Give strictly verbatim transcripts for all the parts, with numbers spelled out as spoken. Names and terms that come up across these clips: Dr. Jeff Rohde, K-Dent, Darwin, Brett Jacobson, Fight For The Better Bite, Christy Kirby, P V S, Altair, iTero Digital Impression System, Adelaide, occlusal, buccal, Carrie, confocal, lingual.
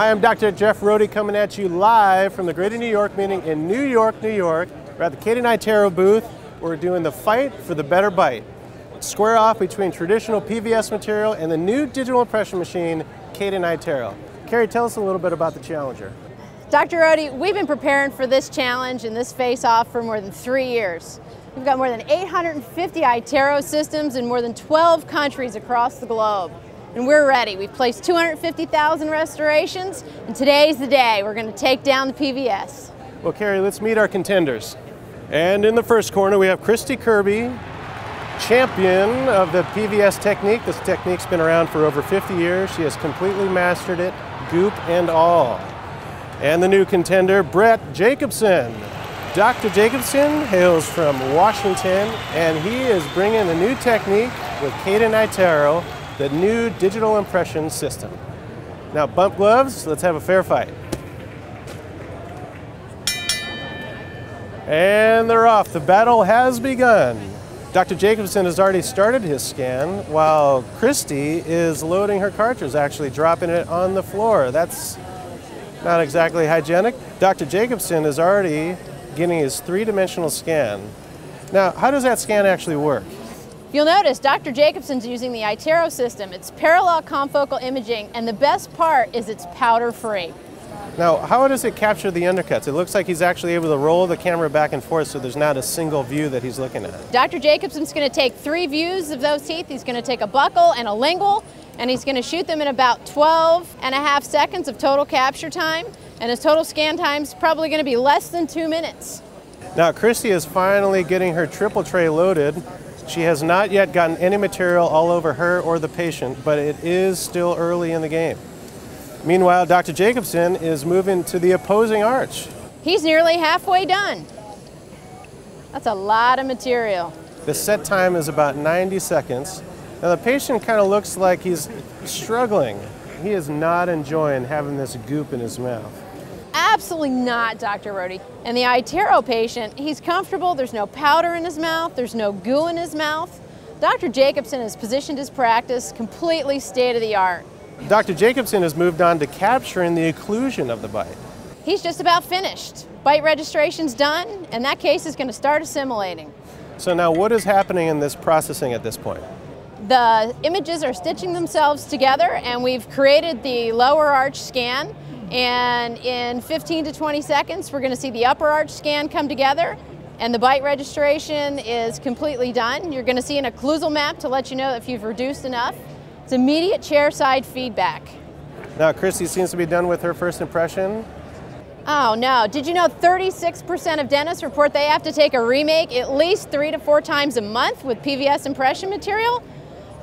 Hi, I'm Doctor Jeff Rohde coming at you live from the Greater New York meeting in New York, New York. We're at the Kate and iTero booth. We're doing the fight for the better bite. Square off between traditional P V S material and the new digital impression machine, Kate and iTero. Carrie, tell us a little bit about the Challenger. Doctor Rohde, we've been preparing for this challenge and this face-off for more than three years. We've got more than eight hundred fifty iTero systems in more than twelve countries across the globe. And we're ready. We've placed two hundred fifty thousand restorations, and today's the day. We're going to take down the P V S. Well, Carrie, let's meet our contenders. And in the first corner, we have Christy Kirby, champion of the P V S technique. This technique's been around for over fifty years. She has completely mastered it, goop and all. And the new contender, Brett Jacobson. Doctor Jacobson hails from Washington, and he is bringing the new technique with Kate and iTero, the new digital impression system. Now, bump gloves, let's have a fair fight. And they're off, the battle has begun. Doctor Jacobson has already started his scan, while Christy is loading her cartridge, actually dropping it on the floor. That's not exactly hygienic. Doctor Jacobson is already getting his three-dimensional scan. Now, how does that scan actually work? You'll notice Doctor Jacobson's using the iTero system. It's parallel confocal imaging, and the best part is it's powder-free. Now, how does it capture the undercuts? It looks like he's actually able to roll the camera back and forth so there's not a single view that he's looking at. Doctor Jacobson's going to take three views of those teeth. He's going to take a buccal and a lingual, and he's going to shoot them in about twelve and a half seconds of total capture time, and his total scan time's probably going to be less than two minutes. Now, Christy is finally getting her triple tray loaded. She has not yet gotten any material all over her or the patient, but it is still early in the game. Meanwhile, Doctor Jacobson is moving to the opposing arch. He's nearly halfway done. That's a lot of material. The set time is about ninety seconds. Now, the patient kind of looks like he's struggling. He is not enjoying having this goop in his mouth. Absolutely not, Doctor Rohde. And the iTero patient, he's comfortable. There's no powder in his mouth. There's no goo in his mouth. Doctor Jacobson has positioned his practice completely state-of-the-art. Doctor Jacobson has moved on to capturing the occlusion of the bite. He's just about finished. Bite registration's done, and that case is going to start assimilating. So now what is happening in this processing at this point? The images are stitching themselves together, and we've created the lower arch scan. And in fifteen to twenty seconds, we're going to see the upper arch scan come together, and the bite registration is completely done. You're going to see an occlusal map to let you know if you've reduced enough. It's immediate chair-side feedback. Now, Christy seems to be done with her first impression. Oh, no. Did you know thirty-six percent of dentists report they have to take a remake at least three to four times a month with P V S impression material?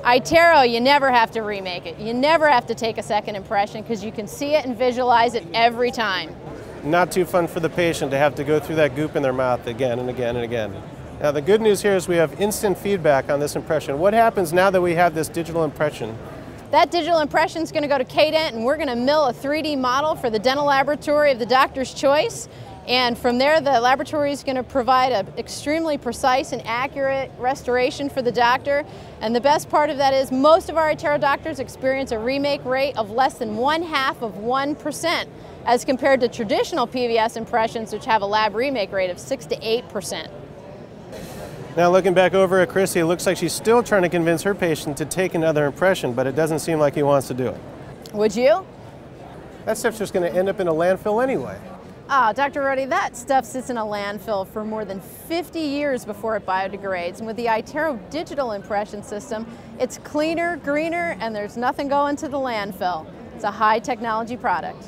iTero, you never have to remake it. You never have to take a second impression because you can see it and visualize it every time. Not too fun for the patient to have to go through that goop in their mouth again and again and again. Now, the good news here is we have instant feedback on this impression. What happens now that we have this digital impression? That digital impression is going to go to K-Dent, and we're going to mill a three D model for the dental laboratory of the doctor's choice. And from there, the laboratory is going to provide an extremely precise and accurate restoration for the doctor. And the best part of that is most of our iTero doctors experience a remake rate of less than one half of one percent as compared to traditional P V S impressions, which have a lab remake rate of six to eight percent. Now, looking back over at Christy, it looks like she's still trying to convince her patient to take another impression, but it doesn't seem like he wants to do it. Would you? That stuff's just going to end up in a landfill anyway. Ah, oh, Doctor Rohde, that stuff sits in a landfill for more than fifty years before it biodegrades. And with the iTero digital impression system, it's cleaner, greener, and there's nothing going to the landfill. It's a high technology product.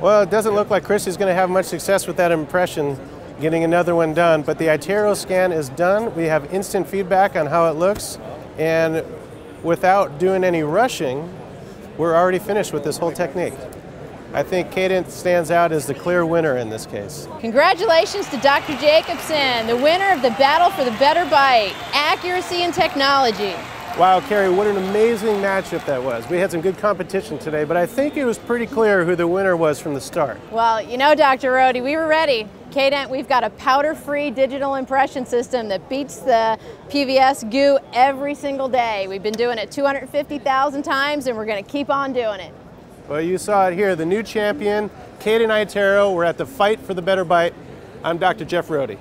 Well, it doesn't look like Christy's going to have much success with that impression, getting another one done. But the iTero scan is done. We have instant feedback on how it looks. And without doing any rushing, we're already finished with this whole technique. I think Kate stands out as the clear winner in this case. Congratulations to Doctor Jacobson, the winner of the battle for the better bite, accuracy and technology. Wow, Carrie, what an amazing matchup that was. We had some good competition today, but I think it was pretty clear who the winner was from the start. Well, you know, Doctor Rohde, we were ready. K-Dent, we've got a powder-free digital impression system that beats the P V S goo every single day. We've been doing it two hundred fifty thousand times, and we're going to keep on doing it. Well, you saw it here, the new champion, Kate and iTero. We're at the Fight for the Better Bite. I'm Doctor Jeff Rohde.